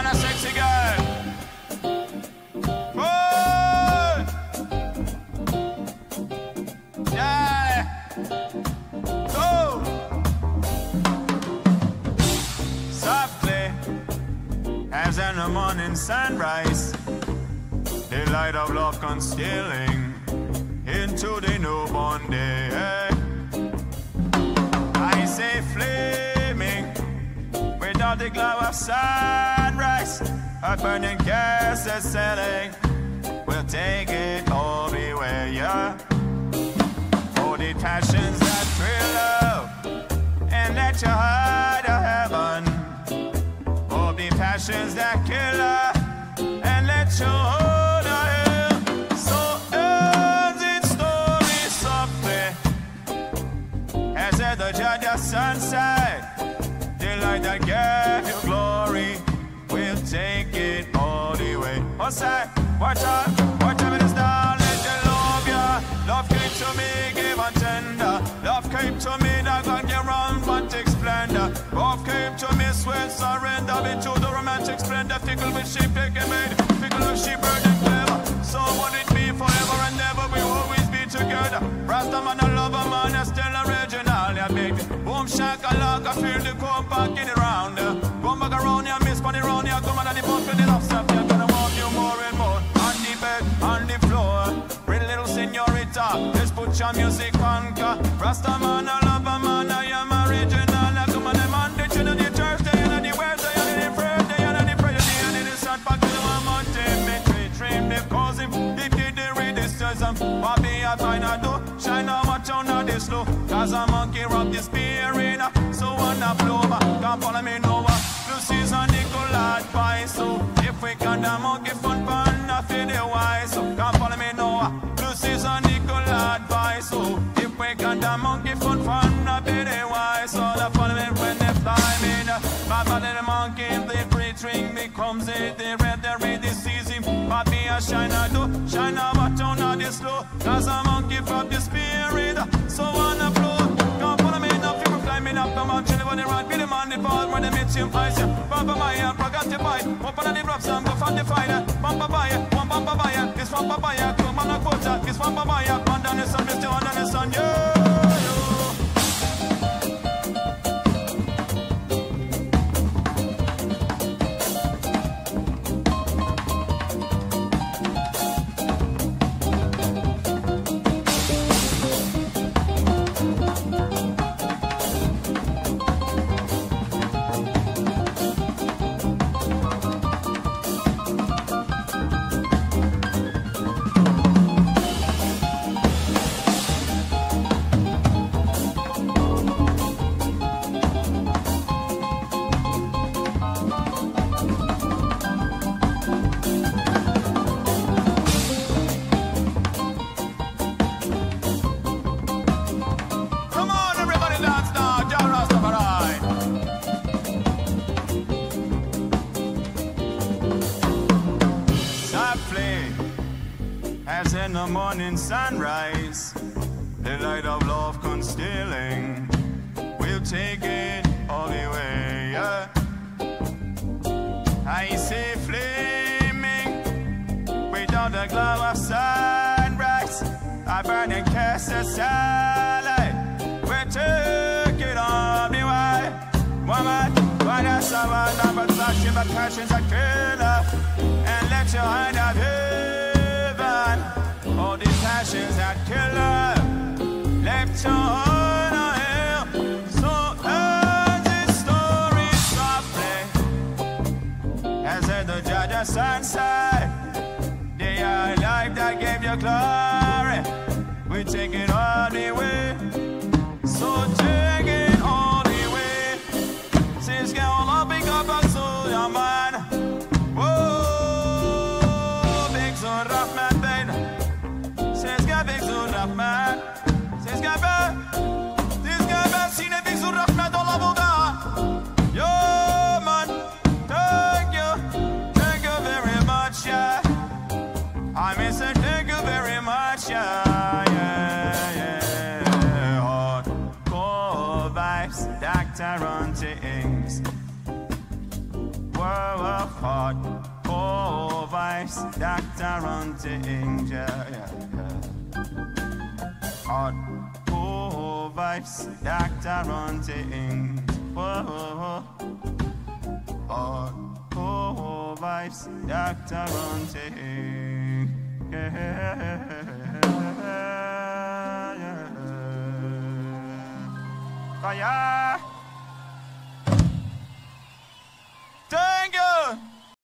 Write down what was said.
on a sexy girl. Food. Yeah. Go. Softly, as in a morning sunrise, the light of love concealing into the newborn day. I say flaming without the glow of sunrise, a burning gas is selling. We'll take it all the way, yeah. Oh, the passions that thrill love and let your heart to heaven. Oh, the passions that kill her and let your heart to hell. So ends its story softly, as at the judge of sunset, the light that gave you glory, we'll take it all the way. Oh, say, watch out, it's down, let you love ya. Love came to me, gave and tender. Love came to me, that got you wrong, but take splendor. Love came to me, sweat, surrender. Me to the romantic splendor, fickle with she pick and made, fickle with she bird and clever. So would it be forever and never, we always be together. Rasta man, I love a man, I still original, yeah, baby. Boom, shakalaka, I feel the come back in the round. Come back around, yeah, miss funny round, yeah, come on, and the bump in the love step, yeah, gonna want you more and more. On the bed, on the floor, pretty little senorita, let's put your music on, ka. Rasta man, I love a man, I am original, yeah, come on, I'm on the chin of the Thursday, and the Wednesday, and the Friday, and the Friday, and the Sunday, back to the mountain, make me dream, they've caused him, they did the redistress, but be a fine, I do. Now watch out now this slow, cause a monkey robbed this beer in so on a plova, can't follow me nova. Lucy's on the collard pie, so if we can the monkey fun pan, I feel the wise, so can't follow me nova. Lucy's on the collard pie, so if we can the monkey fun pan, I feel the wise, so they follow me when they fly me. My body the monkey, they pre-drink me, comes in, they red, they read, they seize him. But me a shine I do, shine I watch out now this slow, cause a monkey from this spirit, so on the floor. Can't follow me enough, you can climb me up the mountain, when they run, be the man, they fall, when they meet him, ice, yeah. Bumper by ya, forgot to buy, open the drops and go from the fire. Bumper by ya, one bumper by ya, this one bumper by ya, come on a quota, this one bumper by ya, one down the sun, this two, one down the sun, yeah. As in the morning sunrise, the light of love concealing, we'll take it all the way, yeah. I see flaming without the glow of sunrise, a burning kiss of starlight, we'll take it all the way. Woman, what a sour number, flashing but passions that kill her, and let your heart out here. All the passions that kill her, left your heart on hell. So ends its story softly, as at the judge of sunset, they are life that gave you glory. We take it all the way, so take it all the way. Since you all pick up a soul, your mind. Whoa, big soul, rough man. Yo, man, thank you very much, yeah. I mean, say thank you very much, yeah, yeah, yeah. Hot core vibes, Dr. Ronte Ings. were a hardcore vice doctor unto angel. Hardcore vice doctor unto angel. Hardcore vice doctor unto angel. Fire!